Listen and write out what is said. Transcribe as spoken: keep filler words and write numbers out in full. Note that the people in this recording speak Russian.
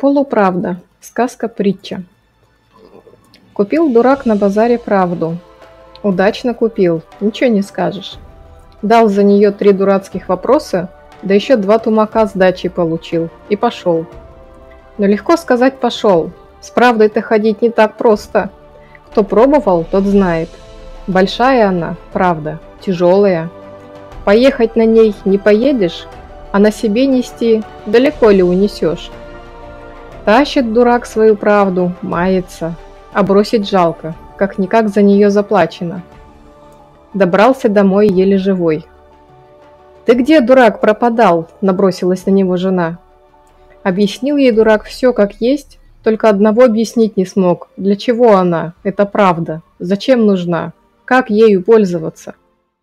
Полуправда. Сказка-притча. Купил дурак на базаре правду. Удачно купил, ничего не скажешь. Дал за нее три дурацких вопроса, да еще два тумака сдачи получил и пошел. Но легко сказать пошел, с правдой-то ходить не так просто. Кто пробовал, тот знает. Большая она, правда, тяжелая. Поехать на ней не поедешь, а на себе нести далеко ли унесешь. Тащит дурак свою правду, мается, а бросить жалко, как-никак за нее заплачено. Добрался домой еле живой. «Ты где, дурак, пропадал?» – набросилась на него жена. Объяснил ей дурак все как есть, только одного объяснить не смог. Для чего она, эта правда? Зачем нужна? Как ею пользоваться?